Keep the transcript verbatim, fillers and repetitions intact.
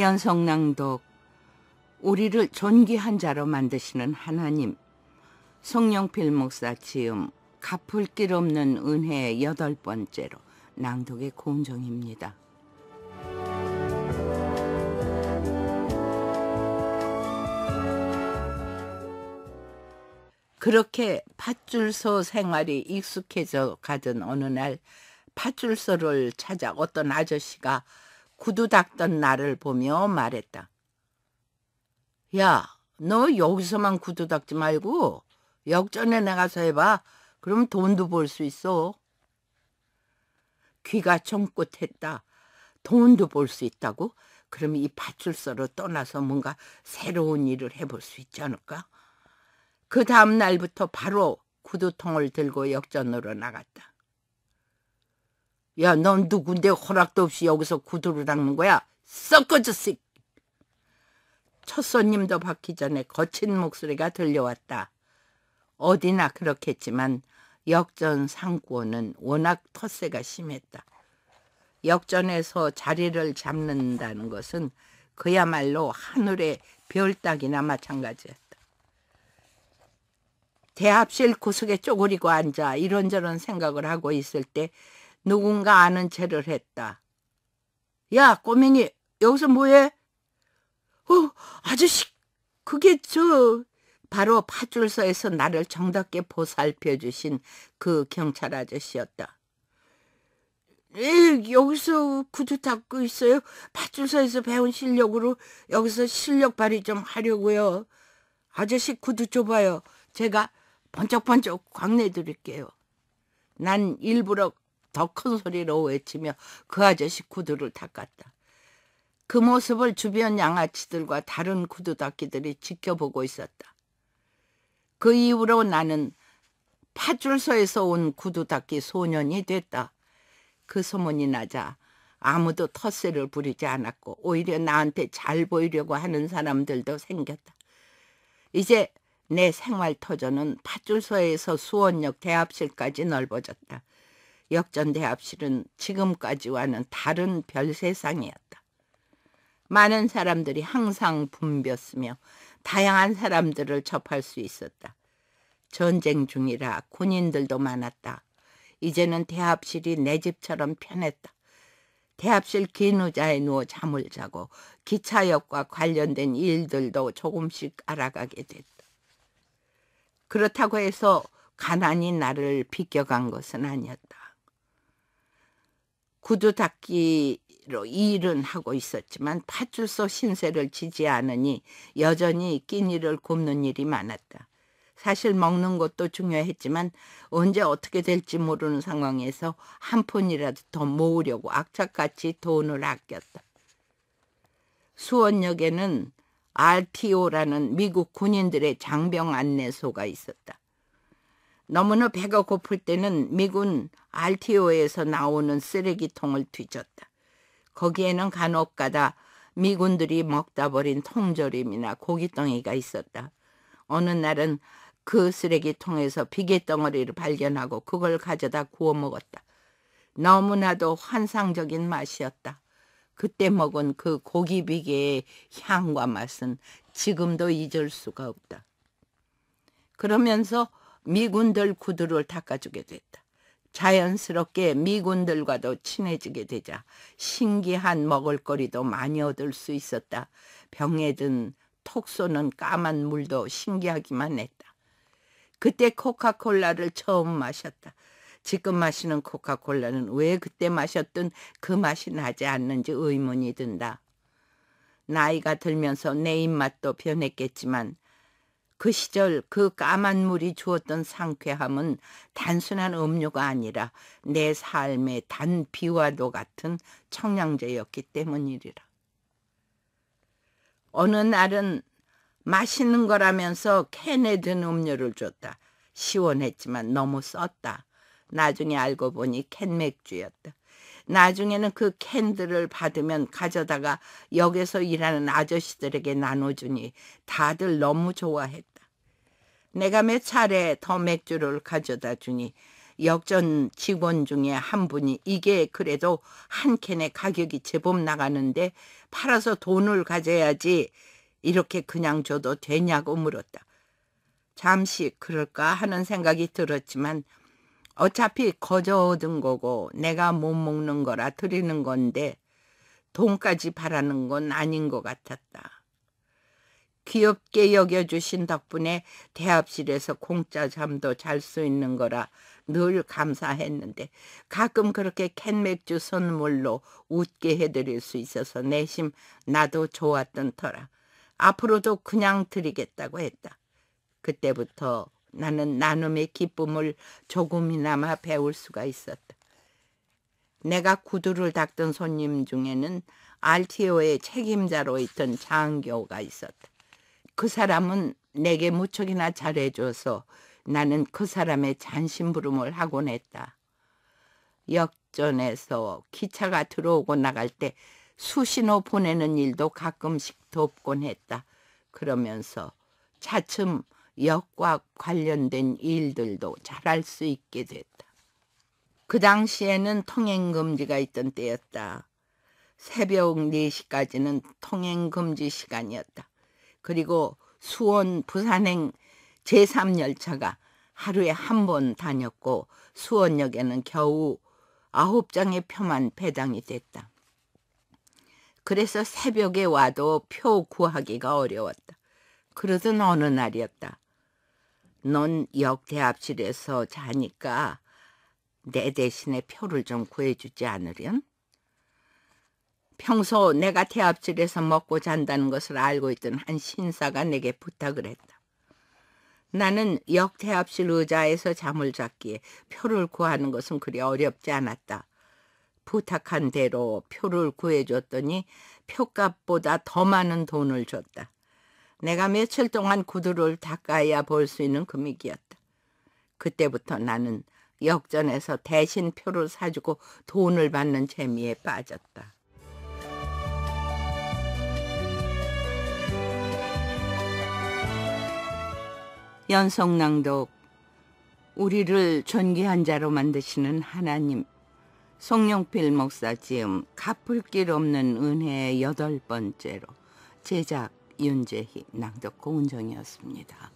현성낭독, 우리를 존귀한 자로 만드시는 하나님, 송용필 목사 지음, 갚을 길 없는 은혜의 여덟 번째로 낭독의 공정입니다. 그렇게 팥줄소 생활이 익숙해져 가던 어느 날 팥줄소를 찾아 어떤 아저씨가 구두 닦던 나를 보며 말했다. 야, 너 여기서만 구두 닦지 말고 역전에 나가서 해봐. 그럼 돈도 벌 수 있어. 귀가 청긋했다. 돈도 벌 수 있다고? 그럼 이 팥줄소로 떠나서 뭔가 새로운 일을 해볼 수 있지 않을까? 그 다음 날부터 바로 구두통을 들고 역전으로 나갔다. 야, 넌 누군데 허락도 없이 여기서 구두를 닦는 거야? 썩어졌어! 첫 손님도 받기 전에 거친 목소리가 들려왔다. 어디나 그렇겠지만 역전 상구원은 워낙 텃세가 심했다. 역전에서 자리를 잡는다는 것은 그야말로 하늘의 별 따기나 마찬가지야. 대합실 구석에 쪼그리고 앉아 이런저런 생각을 하고 있을 때 누군가 아는 체를 했다. 야, 꼬맹이, 여기서 뭐해? 어, 아저씨, 그게 저... 바로 파출소에서 나를 정답게 보살펴 주신 그 경찰 아저씨였다. 에이, 여기서 구두 닦고 있어요. 파출소에서 배운 실력으로 여기서 실력 발휘 좀 하려고요. 아저씨 구두 줘봐요. 제가... 번쩍번쩍 광내드릴게요. 난 일부러 더 큰 소리로 외치며 그 아저씨 구두를 닦았다. 그 모습을 주변 양아치들과 다른 구두 닦이들이 지켜보고 있었다. 그 이후로 나는 파출소에서 온 구두 닦이 소년이 됐다. 그 소문이 나자 아무도 텃세를 부리지 않았고 오히려 나한테 잘 보이려고 하는 사람들도 생겼다. 이제 내 생활터전은 팥줄소에서 수원역 대합실까지 넓어졌다. 역전 대합실은 지금까지와는 다른 별 세상이었다. 많은 사람들이 항상 붐볐으며 다양한 사람들을 접할 수 있었다. 전쟁 중이라 군인들도 많았다. 이제는 대합실이 내 집처럼 편했다. 대합실 긴 의자에 누워 잠을 자고 기차역과 관련된 일들도 조금씩 알아가게 됐다. 그렇다고 해서 가난이 나를 비껴간 것은 아니었다. 구두 닦기로 일은 하고 있었지만 파출소 신세를 지지 않으니 여전히 끼니를 굽는 일이 많았다. 사실 먹는 것도 중요했지만 언제 어떻게 될지 모르는 상황에서 한 푼이라도 더 모으려고 악착같이 돈을 아꼈다. 수원역에는 알 티 오라는 미국 군인들의 장병 안내소가 있었다. 너무나 배가 고플 때는 미군 알 티 오에서 나오는 쓰레기통을 뒤졌다. 거기에는 간혹가다 미군들이 먹다 버린 통조림이나 고깃덩이가 있었다. 어느 날은 그 쓰레기통에서 비계덩어리를 발견하고 그걸 가져다 구워 먹었다. 너무나도 환상적인 맛이었다. 그때 먹은 그 고기 비계의 향과 맛은 지금도 잊을 수가 없다. 그러면서 미군들 구두를 닦아주게 됐다. 자연스럽게 미군들과도 친해지게 되자 신기한 먹을거리도 많이 얻을 수 있었다. 병에 든 톡 쏘는 까만 물도 신기하기만 했다. 그때 코카콜라를 처음 마셨다. 지금 마시는 코카콜라는 왜 그때 마셨던 그 맛이 나지 않는지 의문이 든다. 나이가 들면서 내 입맛도 변했겠지만 그 시절 그 까만 물이 주었던 상쾌함은 단순한 음료가 아니라 내 삶의 단비와도 같은 청량제였기 때문이리라. 어느 날은 맛있는 거라면서 캔에 든 음료를 줬다. 시원했지만 너무 썼다. 나중에 알고 보니 캔 맥주였다. 나중에는 그 캔들을 받으면 가져다가 역에서 일하는 아저씨들에게 나눠주니 다들 너무 좋아했다. 내가 몇 차례 더 맥주를 가져다 주니 역전 직원 중에 한 분이 이게 그래도 한 캔의 가격이 제법 나가는데 팔아서 돈을 가져야지 이렇게 그냥 줘도 되냐고 물었다. 잠시 그럴까 하는 생각이 들었지만 어차피 거저 얻은 거고 내가 못 먹는 거라 드리는 건데 돈까지 바라는 건 아닌 것 같았다. 귀엽게 여겨주신 덕분에 대합실에서 공짜 잠도 잘 수 있는 거라 늘 감사했는데 가끔 그렇게 캔맥주 선물로 웃게 해드릴 수 있어서 내심 나도 좋았던 터라 앞으로도 그냥 드리겠다고 했다. 그때부터 나는 나눔의 기쁨을 조금이나마 배울 수가 있었다. 내가 구두를 닦던 손님 중에는 알티오의 책임자로 있던 장교가 있었다. 그 사람은 내게 무척이나 잘해줘서 나는 그 사람의 잔심부름을 하곤 했다. 역전에서 기차가 들어오고 나갈 때 수신호 보내는 일도 가끔씩 돕곤 했다. 그러면서 차츰 역과 관련된 일들도 잘할 수 있게 됐다. 그 당시에는 통행금지가 있던 때였다. 새벽 네 시까지는 통행금지 시간이었다. 그리고 수원 부산행 제삼 열차가 하루에 한 번 다녔고 수원역에는 겨우 아홉 장의 표만 배당이 됐다. 그래서 새벽에 와도 표 구하기가 어려웠다. 그러던 어느 날이었다. 넌 역대합실에서 자니까 내 대신에 표를 좀 구해주지 않으련? 평소 내가 대합실에서 먹고 잔다는 것을 알고 있던 한 신사가 내게 부탁을 했다. 나는 역대합실 의자에서 잠을 잤기에 표를 구하는 것은 그리 어렵지 않았다. 부탁한 대로 표를 구해줬더니 표값보다 더 많은 돈을 줬다. 내가 며칠 동안 구두를 닦아야 볼 수 있는 금액이었다. 그때부터 나는 역전에서 대신 표를 사주고 돈을 받는 재미에 빠졌다. 연속 낭독. 우리를 존귀한 자로 만드시는 하나님. 송용필 목사 지음. 갚을 길 없는 은혜의 여덟 번째로. 제작 윤재희, 낭독 고은정이었습니다.